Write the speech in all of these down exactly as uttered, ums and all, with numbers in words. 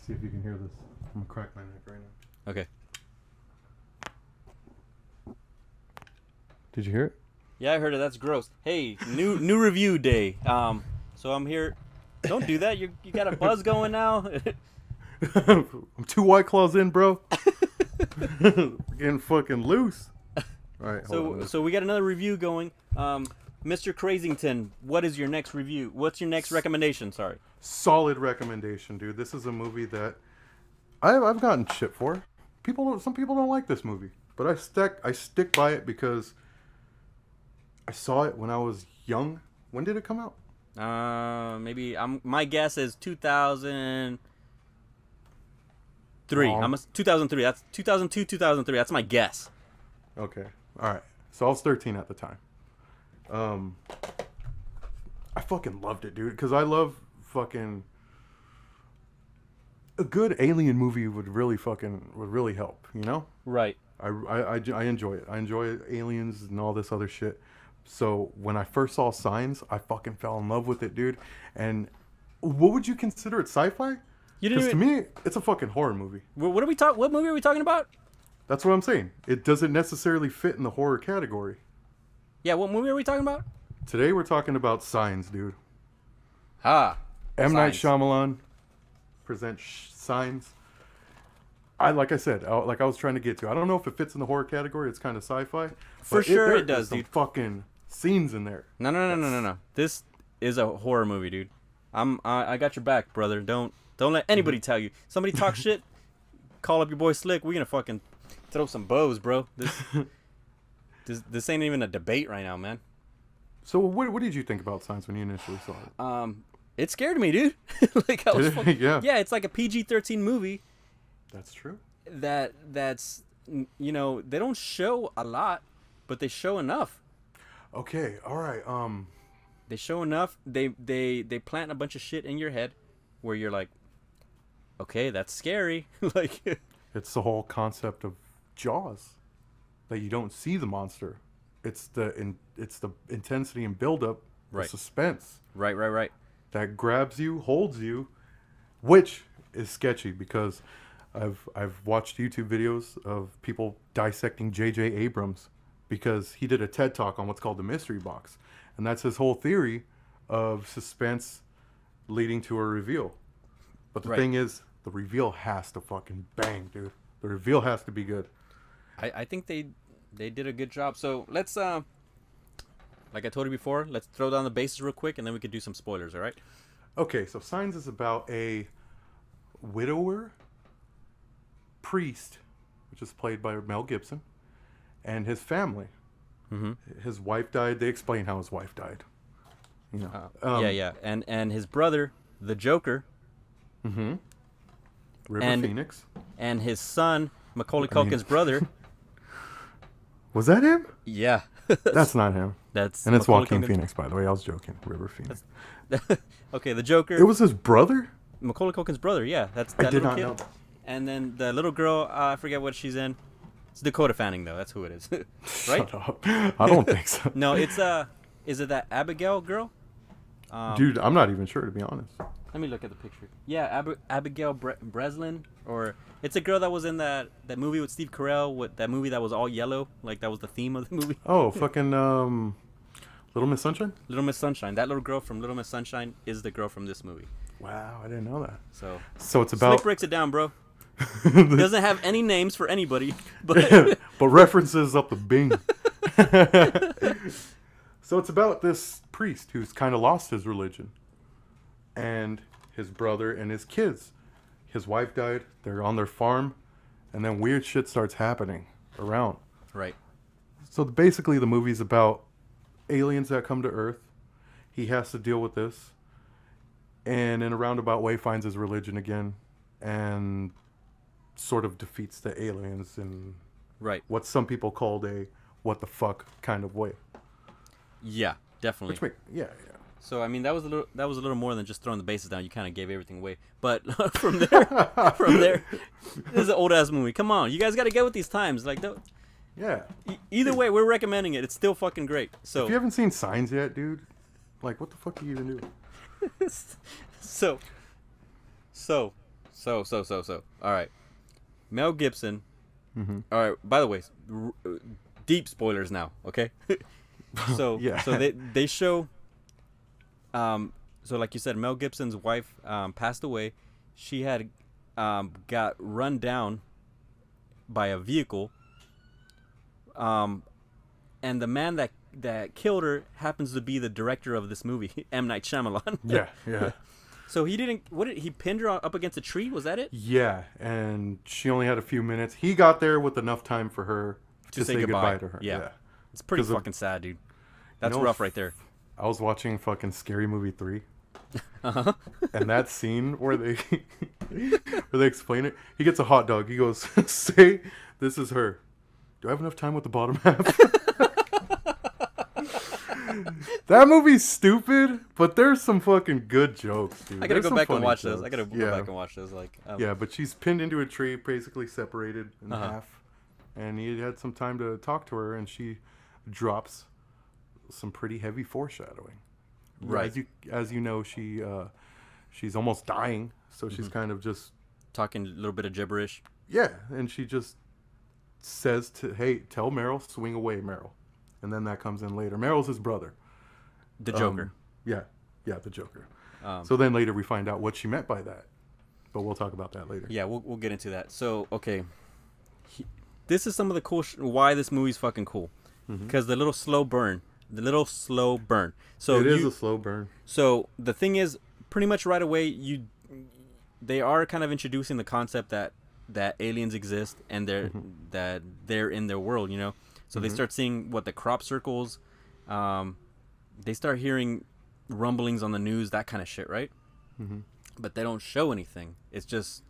see if you can hear this. I'm going to crack my neck right now. Okay. Did you hear it? Yeah, I heard it. That's gross. Hey, new new review day. Um, so I'm here. Don't do that. You you got a buzz going now. I'm two White Claws in, bro. We're getting fucking loose. All right. So on. so we got another review going. Um, Mister Crazington, what is your next review? What's your next recommendation? Sorry. Solid recommendation, dude. This is a movie that I've I've gotten shit for. People don't. Some people don't like this movie, but I stick I stick by it because I saw it when I was young. When did it come out? Uh, maybe I'm. My guess is two thousand three. Um, I'm a, two thousand three. That's two thousand two, two thousand three. That's my guess. Okay. All right. So I was thirteen at the time. Um, I fucking loved it, dude. Because I love fucking a good alien movie would really fucking would really help. You know? Right. I I I, I enjoy it. I enjoy aliens and all this other shit. So when I first saw Signs, I fucking fell in love with it, dude. And what would you consider it, sci-fi? You didn't. Because even... to me, it's a fucking horror movie. What are we talking? What movie are we talking about? That's what I'm saying. It doesn't necessarily fit in the horror category. Yeah, what movie are we talking about? Today we're talking about Signs, dude. Ah. M. Night Shyamalan presents Signs. I like I said, I, like I was trying to get to. I don't know if it fits in the horror category. It's kind of sci-fi. For sure, it, it does, dude. Fucking scenes in there. No, no, no, no, no, no, no. This is a horror movie, dude. I'm, I, I got your back, brother. Don't, don't let anybody mm-hmm. tell you. Somebody talk shit. Call up your boy Slick. We're gonna fucking throw some bows, bro. This, this, this ain't even a debate right now, man. So what, what did you think about Signs when you initially saw it? Um, it scared me, dude. Like I was fucking, yeah, yeah. It's like a P G thirteen movie. That's true. That that's you know they don't show a lot, but they show enough. Okay, all right. Um, they show enough. They they they plant a bunch of shit in your head, where you're like, okay, that's scary. Like, it's the whole concept of Jaws, that you don't see the monster. It's the in, it's the intensity and buildup, right? The suspense. Right, right, right. That grabs you, holds you, which is sketchy because. I've I've watched YouTube videos of people dissecting J J Abrams because he did a TED Talk on what's called the mystery box, and that's his whole theory of suspense leading to a reveal. But the right. thing is, the reveal has to fucking bang, dude. The reveal has to be good. I, I think they they did a good job. So let's uh, like I told you before, let's throw down the bases real quick, and then we could do some spoilers. All right? Okay. So Signs is about a widower. Priest, which is played by Mel Gibson, and his family. Mm-hmm. His wife died. They explain how his wife died. You know. uh, um, yeah, yeah, and and his brother, the Joker. Mm-hmm. River and, Phoenix. And his son, Macaulay Culkin's I mean, brother. Was that him? Yeah. That's not him. That's and it's Macaulay Joaquin Phoenix, by the way. I was joking. River Phoenix. Okay, the Joker. It was his brother. Macaulay Culkin's brother. Yeah, that's that I did not kid. know. And then the little girl, uh, I forget what she's in. It's Dakota Fanning, though. That's who it is, right? Shut up. I don't think so. No, it's uh, is it that Abigail girl? Um, Dude, I'm not even sure to be honest. Let me look at the picture. Yeah, Ab Abigail Bre Breslin, or it's a girl that was in that that movie with Steve Carell, with that movie that was all yellow, like that was the theme of the movie. Oh, fucking um, Little Miss Sunshine. Little Miss Sunshine. That little girl from Little Miss Sunshine is the girl from this movie. Wow, I didn't know that. So, so it's about. Slick breaks it down, bro. Doesn't have any names for anybody, but but references up the Bing. So it's about this priest who's kind of lost his religion, and his brother and his kids. His wife died. They're on their farm, and then weird shit starts happening around. Right. So basically, the movie's about aliens that come to Earth. He has to deal with this, and in a roundabout way, finds his religion again, and. Sort of defeats the aliens in right what some people called a what the fuck kind of way. Yeah, definitely. Which make, yeah, yeah. So I mean that was a little that was a little more than just throwing the bases down. You kind of gave everything away. But from there, from there, this is an old ass movie. Come on, you guys got to get with these times. Like, don't, yeah. E either way, we're recommending it. It's still fucking great. So if you haven't seen Signs yet, dude, like what the fuck are you even doing? so, so. so, so, so, so. All right. Mel Gibson. Mm-hmm. All right. By the way, r- deep spoilers now, okay? so yeah. so they, they show... Um, so like you said, Mel Gibson's wife um, passed away. She had um, got run down by a vehicle. Um, and the man that that killed her happens to be the director of this movie, M. Night Shyamalan. yeah, yeah. So he didn't. What did he pinned her up against a tree? Was that it? Yeah, and she only had a few minutes. He got there with enough time for her to, to say, say goodbye. goodbye to her. Yeah, yeah. It's pretty fucking of, sad, dude. That's you know, rough right there. I was watching fucking Scary Movie three, uh-huh. and that scene where they where they explain it, he gets a hot dog. He goes, "Say, this is her. Do I have enough time with the bottom half?" That movie's stupid, but there's some fucking good jokes, dude. I gotta there's go back and watch jokes. those. I gotta yeah. go back and watch those. Like, um... yeah, but she's pinned into a tree, basically separated in uh-huh. half, and he had some time to talk to her, and she drops some pretty heavy foreshadowing. Right. As you, as you know, she uh, she's almost dying, so she's mm-hmm. kind of just... talking a little bit of gibberish. Yeah, and she just says, to, hey, tell Meryl, swing away, Meryl. And then that comes in later. Meryl's his brother. The Joker. Um, yeah, yeah, the Joker. Um, so then later we find out what she meant by that. But we'll talk about that later. Yeah, we'll we'll get into that. So, okay. He, this is some of the cool... Sh- why this movie's fucking cool. Because mm-hmm. the little slow burn... The little slow burn. So it is you, a slow burn. So the thing is, pretty much right away, you they are kind of introducing the concept that, that aliens exist and they're mm-hmm. that they're in their world, you know. So mm-hmm. they start seeing what the crop circles, um, they start hearing rumblings on the news, that kind of shit, right? Mm-hmm. But they don't show anything. It's just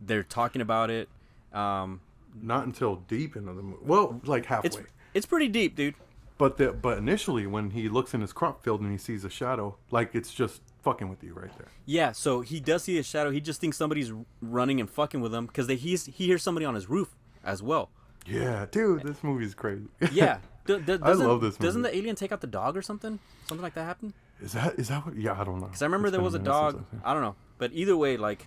they're talking about it. Um, Not until deep into the movie. Well, like halfway. It's, it's pretty deep, dude. But the, but initially, when he looks in his crop field and he sees a shadow, like, it's just fucking with you right there. Yeah, so he does see a shadow. He just thinks somebody's running and fucking with him because he's he hears somebody on his roof as well. Yeah, dude, this movie's crazy. Yeah. D- d- I love this movie. Doesn't the alien take out the dog or something? Something like that happened? Is that, is that what? Yeah, I don't know. Because I remember it's there was a dog. I don't know. But either way, like,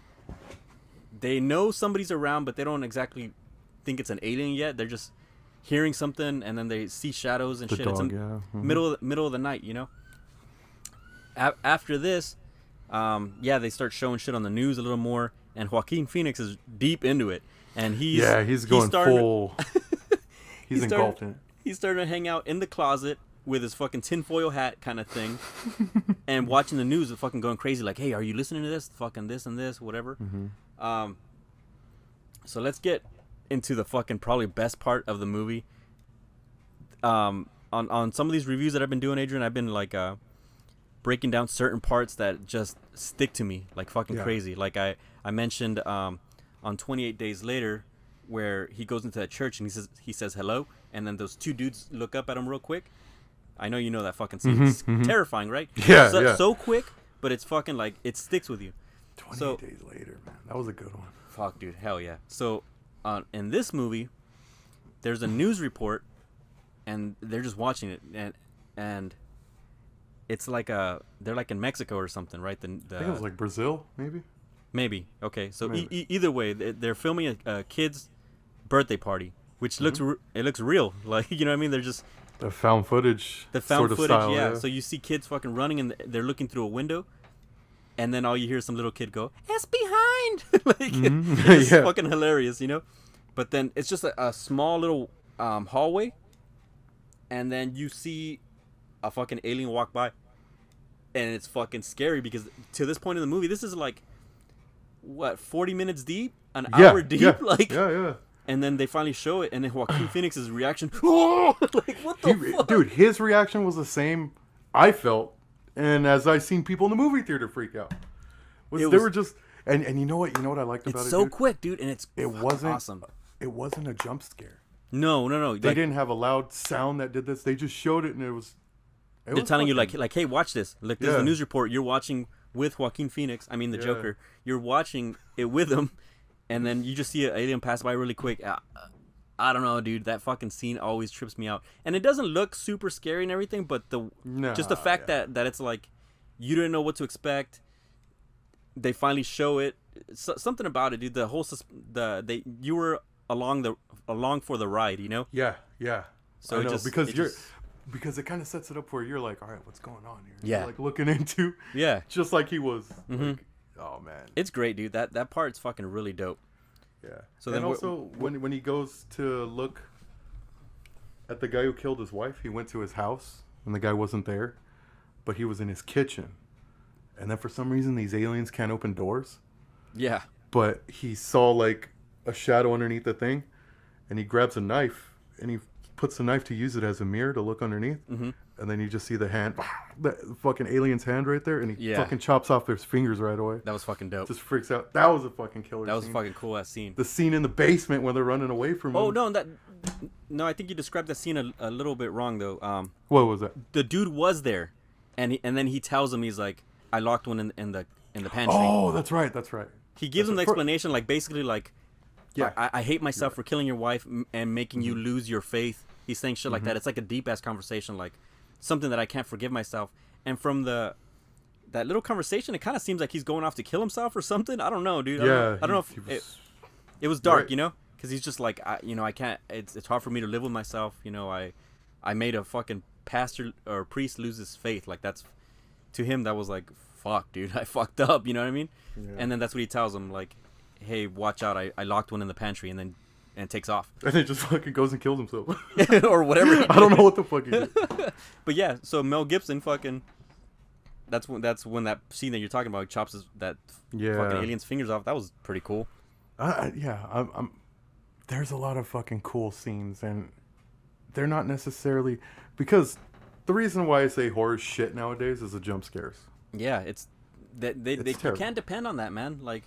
they know somebody's around, but they don't exactly think it's an alien yet. They're just... hearing something, and then they see shadows and the shit. Dog, it's in yeah. mm-hmm. middle of, middle of the night, you know. A- after this, um, yeah, they start showing shit on the news a little more, and Joaquin Phoenix is deep into it, and he's yeah, he's going he started, full. he's he engulfed started, in it. He's starting to hang out in the closet with his fucking tinfoil hat kind of thing, and watching the news and fucking going crazy. Like, hey, are you listening to this? Fucking this and this, whatever. Mm-hmm. Um, so let's get into the fucking probably best part of the movie. Um, on, on some of these reviews that I've been doing, Adrian, I've been like uh, breaking down certain parts that just stick to me like fucking yeah. crazy. Like I, I mentioned um, on twenty-eight days later where he goes into that church and he says he says hello, and then those two dudes look up at him real quick. I know you know that fucking scene. Mm-hmm, it's mm-hmm. terrifying, right? Yeah so, yeah. so quick, but it's fucking like it sticks with you. twenty-eight so, days later, man. That was a good one. Fuck, dude. Hell yeah. So Uh, in this movie, there's a news report, and they're just watching it, and and it's like a they're like in Mexico or something, right? The, the I think it was like Brazil, maybe. Maybe okay. So maybe. E- either way, they're filming a, a kid's birthday party, which mm-hmm. looks re- it looks real, like you know what I mean. They're just the found footage, the found sort of footage, style, yeah. yeah. So you see kids fucking running, and they're looking through a window. And then all you hear is some little kid go, "It's behind!" Like, mm-hmm. it's yeah. fucking hilarious, you know? But then it's just a, a small little um, hallway. And then you see a fucking alien walk by. And it's fucking scary because to this point in the movie, this is like, what, forty minutes deep? An yeah, hour deep? Yeah, like, yeah, yeah. And then they finally show it. And then Joaquin Phoenix's reaction, oh! Like, what the he, fuck? Dude, his reaction was the same I felt. And as I've seen people in the movie theater freak out, was, was, they were just and, and you know what you know what I liked about it's it. It's so dude? quick, dude, and it's it wasn't awesome. It wasn't a jump scare. No, no, no. They like, didn't have a loud sound that did this. They just showed it, and it was. It they're was telling fucking, you like like hey, watch this. Look, this yeah. is the news report. You're watching with Joaquin Phoenix. I mean the yeah. Joker. You're watching it with him, and then you just see an alien pass by really quick. I, I don't know, dude. That fucking scene always trips me out, and it doesn't look super scary and everything, but the nah, just the fact yeah. that that it's like you didn't know what to expect. They finally show it, so, something about it, dude. The whole the they you were along the along for the ride, you know? Yeah, yeah. So I know, just, because you're just... because it kind of sets it up where you're like, all right, what's going on here? Yeah, you're like looking into yeah, just like he was. Mm-hmm. Like, oh man, it's great, dude. That that part's fucking really dope. Yeah. So and then also when when he goes to look at the guy who killed his wife, he went to his house and the guy wasn't there, but he was in his kitchen. And then for some reason these aliens can't open doors. Yeah. But he saw like a shadow underneath the thing, and he grabs a knife and he puts the knife to use it as a mirror to look underneath. Mm-hmm. And then you just see the hand, the fucking alien's hand right there, and he yeah. fucking chops off his fingers right away. That was fucking dope. Just freaks out. That was a fucking killer scene. That was scene. a fucking cool ass scene. The scene in the basement when they're running away from oh, him. Oh, no, that, no, I think you described that scene a, a little bit wrong, though. Um, what was that? The dude was there, and he, and then he tells him, he's like, I locked one in, in the in the pantry. Oh, that's right, that's right. He gives that's him the explanation, like, basically, like, yeah, I, I hate myself yeah. for killing your wife and making mm-hmm. you lose your faith. He's saying shit like mm-hmm. that. It's like a deep-ass conversation, like, something that I can't forgive myself. And from the that little conversation, it kind of seems like he's going off to kill himself or something. I don't know, dude. I yeah, don't, I don't he, know if was, it, it was dark, right. you know, because he's just like, I, you know, I can't. It's it's hard for me to live with myself. You know, I I made a fucking pastor or priest lose his faith. Like that's to him that was like, fuck, dude, I fucked up. You know what I mean? Yeah. And then that's what he tells him, like, hey, watch out, I I locked one in the pantry, and then. And takes off. And he just fucking goes and kills himself. Or whatever. I don't know what the fuck he did. But yeah, so Mel Gibson fucking... That's when that's when that scene that you're talking about chops his, that yeah. fucking alien's fingers off. That was pretty cool. Uh, yeah, I'm, I'm, there's a lot of fucking cool scenes, and they're not necessarily... Because the reason why I say horror shit nowadays is the jump scares. Yeah, it's... They, they, it's they, terrible. You can't depend on that, man. Like,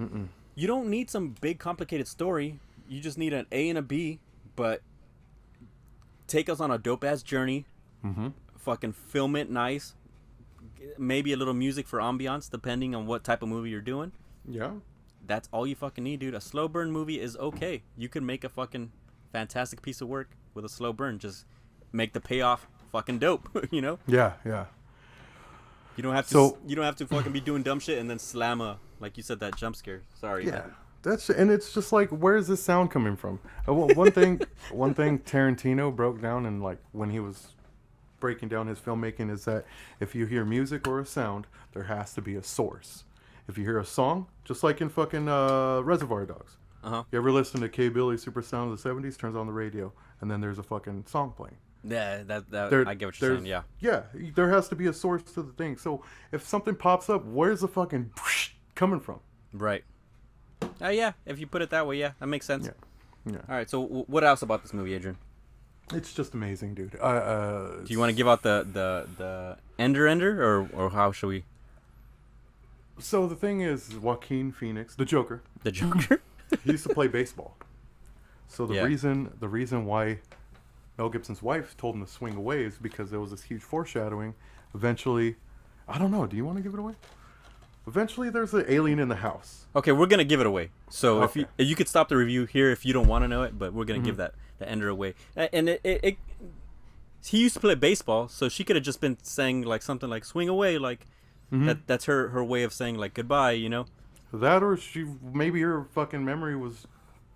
Mm-mm. you don't need some big, complicated story... You just need an A and a B, but take us on a dope-ass journey. Mm-hmm. Fucking film it nice. Maybe a little music for ambiance, depending on what type of movie you're doing. Yeah. That's all you fucking need, dude. A slow burn movie is okay. You can make a fucking fantastic piece of work with a slow burn. Just make the payoff fucking dope, you know? Yeah, yeah. You don't have to so, You don't have to fucking be doing dumb shit and then slam a, like you said, that jump scare. Sorry. Yeah. Man. That's and it's just like, where is this sound coming from? Uh, well, one thing, one thing Tarantino broke down and like when he was breaking down his filmmaking is that if you hear music or a sound, there has to be a source. If you hear a song, just like in fucking uh, Reservoir Dogs. Uh-huh. You ever listen to K-Billy's Super Sound of the seventies? Turns on the radio and then there's a fucking song playing. Yeah, that, that there, I get what you're saying. Yeah. Yeah, there has to be a source to the thing. So if something pops up, where's the fucking coming from? Right. Oh, uh, yeah. If you put it that way, yeah. That makes sense. Yeah. yeah. All right. So, w what else about this movie, Adrian? It's just amazing, dude. Uh, uh, Do you want to give out the, the, the ender ender, or, or how should we? So, the thing is, Joaquin Phoenix, the Joker. The Joker? He used to play baseball. So, the yeah. reason the reason why Mel Gibson's wife told him to swing away is because there was this huge foreshadowing. Eventually, I don't know. Do you want to give it away? Eventually, there's an alien in the house. Okay, we're going to give it away. So okay. if you you could stop the review here if you don't want to know it, but we're going to mm-hmm. give that the ender away. And it, it, it, he used to play baseball, so she could have just been saying like something like, swing away, like mm-hmm. that. that's her, her way of saying like goodbye, you know? That or she maybe her fucking memory was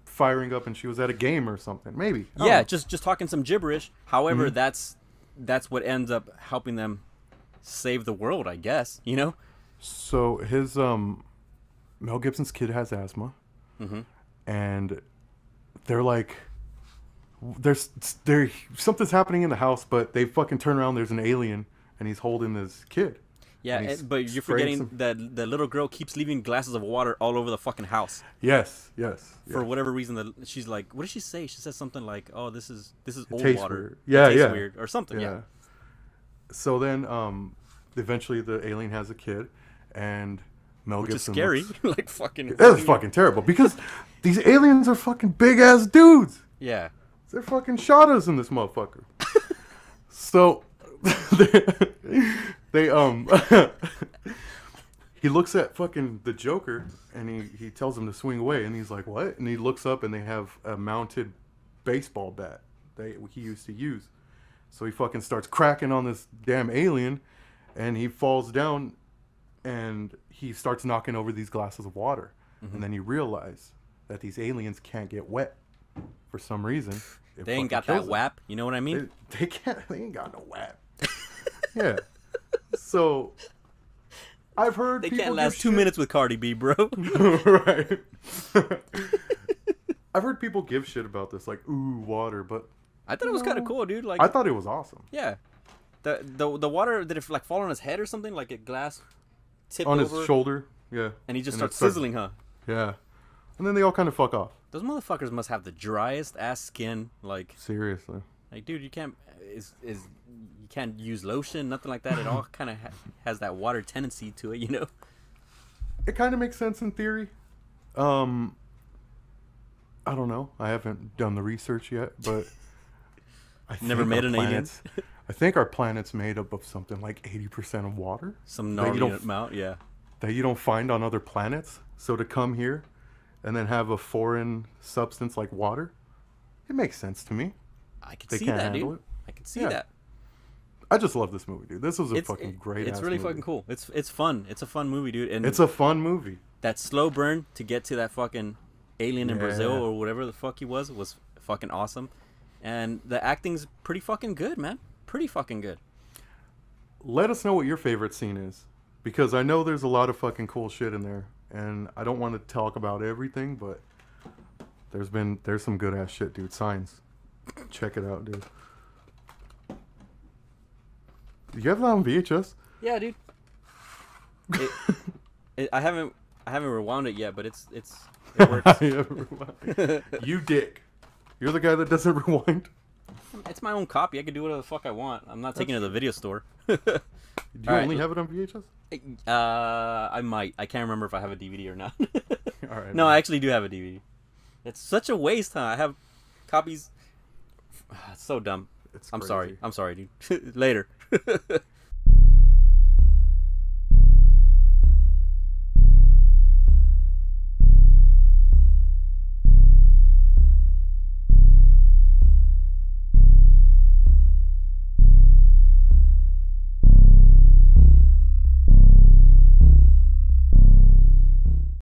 firing up and she was at a game or something, maybe. Yeah, just, just talking some gibberish. However, mm-hmm. that's, that's what ends up helping them save the world, I guess, you know? So his um, Mel Gibson's kid has asthma, mm-hmm. and they're like, there's there something's happening in the house, but they fucking turn around. There's an alien, and he's holding this kid. Yeah, it, but you're forgetting some... that the little girl keeps leaving glasses of water all over the fucking house. Yes, yes. For yes. whatever reason, that she's like, what did she say? She says something like, "Oh, this is this is it old water. Weird. Yeah, it tastes yeah, weird or something." Yeah. yeah. So then, um, eventually, the alien has a kid. And Mel Which Gibson is scary. Looks, like fucking That was fucking terrible because these aliens are fucking big ass dudes. Yeah. They're fucking shot us in this motherfucker. So they, they um he looks at fucking the Joker and he he tells him to swing away and he's like, "What?" And he looks up and they have a mounted baseball bat that he used to use. So he fucking starts cracking on this damn alien and he falls down and he starts knocking over these glasses of water. Mm-hmm. And then you realize that these aliens can't get wet for some reason. They ain't got that wap. You know what I mean? They, they can't. They ain't got no wap. Yeah. So I've heard they can't last two shit. minutes with Cardi B, bro. Right. I've heard people give shit about this, like ooh water, but I thought it was kind of cool, dude. Like I thought it was awesome. Yeah. The the the water did it like fall on his head or something? Like a glass tipped on over his shoulder. Yeah. And he just and starts started, sizzling, huh? Yeah. And then they all kind of fuck off. Those motherfuckers must have the driest ass skin, like seriously. Like, dude, you can't is is you can't use lotion, nothing like that. It all kind of ha has that water tendency to it, you know. It kind of makes sense in theory. Um, I don't know. I haven't done the research yet, but I never made an alien. I think our planet's made up of something like eighty percent of water. Some gnarly amount, yeah. That you don't find on other planets. So to come here and then have a foreign substance like water, it makes sense to me. I could see that, dude. It. I could see yeah. that. I just love this movie, dude. This was a it's, fucking great. It's ass really movie. fucking cool. It's it's fun. It's a fun movie, dude. And it's a fun movie. That slow burn to get to that fucking alien in yeah. Brazil or whatever the fuck he was was fucking awesome, and the acting's pretty fucking good, man. Pretty fucking good. Let us know what your favorite scene is, because I know there's a lot of fucking cool shit in there. And I don't want to talk about everything, but there's been there's some good ass shit, dude. Signs, check it out, dude. You have that on V H S? Yeah, dude. It, it, I haven't I haven't rewound it yet, but it's it's it works. You, you dick. You're the guy that doesn't rewind. It's my own copy. I can do whatever the fuck I want. I'm not taking it to the video store. Do you All only right. have it on V H S? Uh, I might. I can't remember if I have a D V D or not. All right, no, man. I actually do have a D V D. It's such a waste, huh? I have copies. It's so dumb. It's I'm crazy. sorry. I'm sorry, dude. Later.